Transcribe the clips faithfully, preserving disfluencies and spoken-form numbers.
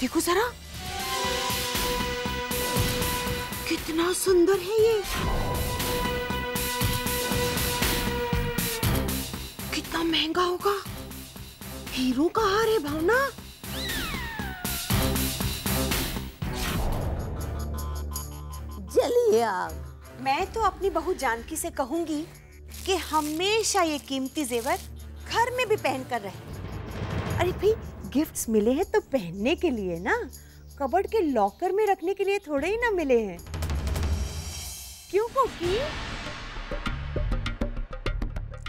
देखो जरा कितना सुंदर है ये, कितना महंगा होगा। हीरो का हार है भावना। जलिए आग। मैं तो अपनी बहू जानकी से कहूंगी कि हमेशा ये कीमती जेवर घर में भी पहन कर रहे। अरे भाई गिफ्ट्स मिले हैं तो पहनने के लिए ना, कबर्ड के लॉकर में रखने के लिए थोड़े ही ना मिले हैं। क्यों कोकी?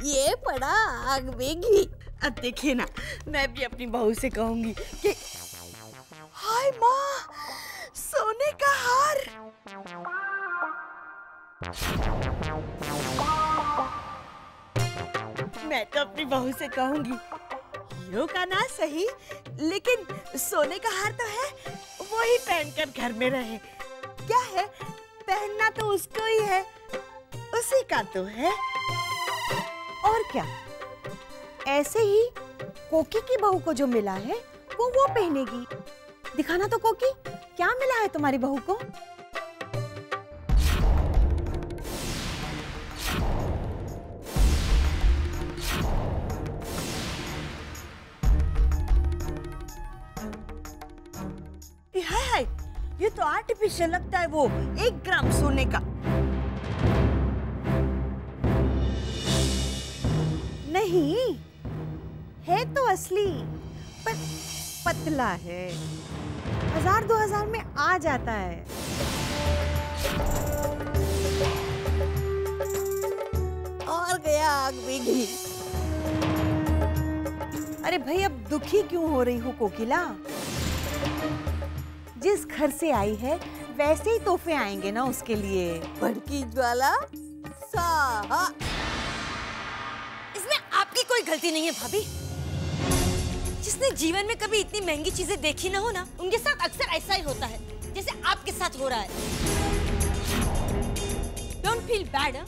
ये पड़ा आग में घी। अब देखिए ना, मैं भी अपनी बहू से कहूंगी कि हाय माँ, सोने का हार। मैं तो अपनी बहू से कहूंगी हीरो का ना सही, लेकिन सोने का हार तो है, वो ही पहनकर घर में रहे। क्या है, पहनना तो उसको ही है, उसी का तो है। और क्या, ऐसे ही कोकी की बहू को जो मिला है वो वो पहनेगी। दिखाना तो कोकी, क्या मिला है तुम्हारी बहू को। ये तो आर्टिफिशियल लगता है, वो एक ग्राम सोने का। नहीं है तो असली, पर पतला है, हजार दो हजार में आ जाता है। और गया आग में घी। अरे भाई अब दुखी क्यों हो रही हो कोकिला? जिस घर से आई है वैसे ही तोहफे आएंगे ना उसके लिए। भड़की ज्वाला साहा। इसमें आपकी कोई गलती नहीं है भाभी। जिसने जीवन में कभी इतनी महंगी चीजें देखी ना हो ना, उनके साथ अक्सर ऐसा ही होता है जैसे आपके साथ हो रहा है। Don't feel bad.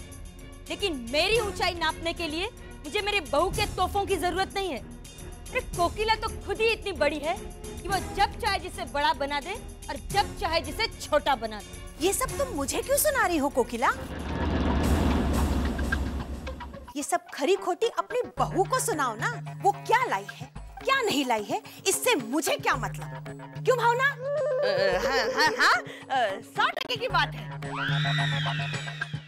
लेकिन मेरी ऊंचाई नापने के लिए मुझे मेरे बहू के तोहफों की जरूरत नहीं है। अरे कोकिला तो खुद ही इतनी बड़ी है कि वो जब चाहे जिसे बड़ा बना दे और जब चाहे जिसे छोटा बना दे। ये सब तुम मुझे क्यों सुना रही हो कोकिला? ये सब खरी खोटी अपनी बहू को सुनाओ ना, वो क्या लाई है क्या नहीं लाई है, इससे मुझे क्या मतलब। क्यों भावना? हाँ हाँ हाँ, सौ टके की बात है।